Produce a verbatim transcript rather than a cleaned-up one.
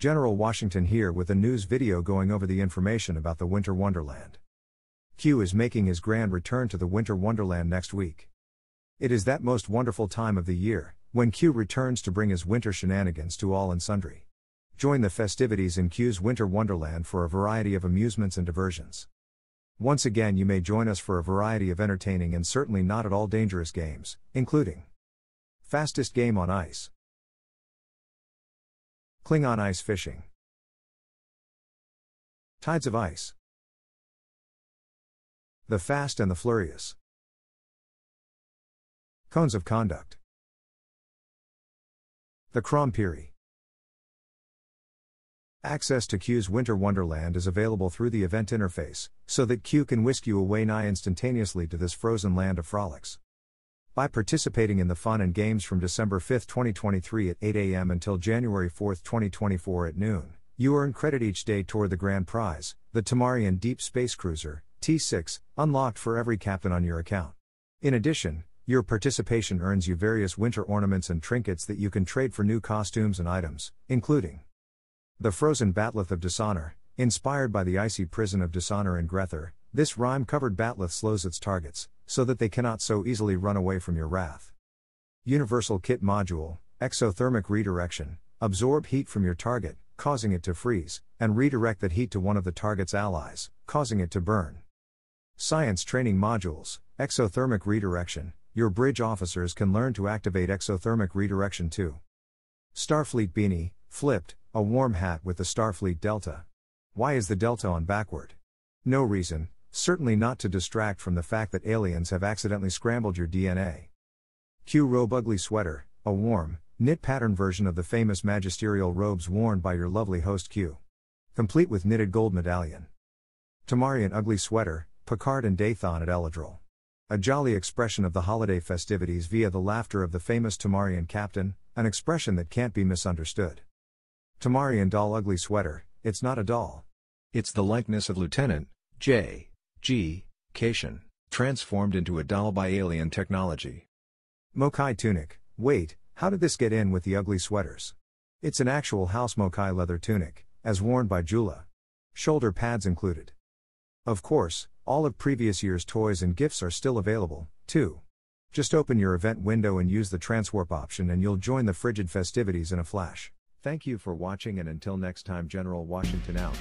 General Washington here with a news video going over the information about the Winter Wonderland. Q is making his grand return to the Winter Wonderland next week. It is that most wonderful time of the year, when Q returns to bring his winter shenanigans to all and sundry. Join the festivities in Q's Winter Wonderland for a variety of amusements and diversions. Once again, you may join us for a variety of entertaining and certainly not at all dangerous games, including Fastest Game on Ice, Klingon Ice Fishing, Tides of Ice, The Fast and the Flurious, Cones of Conduct, The Crompiri. Access to Q's Winter Wonderland is available through the event interface, so that Q can whisk you away nigh instantaneously to this frozen land of frolics. By participating in the fun and games from December fifth, twenty twenty-three at eight a m until January fourth, twenty twenty-four at noon, you earn credit each day toward the grand prize, the Tamarian Deep Space Cruiser, T six, unlocked for every captain on your account. In addition, your participation earns you various winter ornaments and trinkets that you can trade for new costumes and items, including the Frozen Batleth of Dishonor, inspired by the icy prison of Dishonor in Grether. This rime-covered Batleth slows its targets, so that they cannot so easily run away from your wrath. Universal Kit Module, exothermic redirection, absorb heat from your target, causing it to freeze, and redirect that heat to one of the target's allies, causing it to burn. Science Training Modules, exothermic redirection. Your bridge officers can learn to activate exothermic redirection too. Starfleet Beanie, flipped, a warm hat with the Starfleet Delta. Why is the Delta on backward? No reason, certainly not to distract from the fact that aliens have accidentally scrambled your D N A. Q Robe Ugly Sweater, a warm, knit pattern version of the famous magisterial robes worn by your lovely host Q. Complete with knitted gold medallion. Tamarian Ugly Sweater, Picard and Dathon at Eladril. A jolly expression of the holiday festivities via the laughter of the famous Tamarian captain, an expression that can't be misunderstood. Tamarian Doll Ugly Sweater, it's not a doll. It's the likeness of Lieutenant J. G-Cation, transformed into a doll by alien technology. Mokai tunic, wait, how did this get in with the ugly sweaters? It's an actual house Mokai leather tunic, as worn by Jula. Shoulder pads included. Of course, all of previous year's toys and gifts are still available, too. Just open your event window and use the transwarp option and you'll join the frigid festivities in a flash. Thank you for watching, and until next time, General Washington out.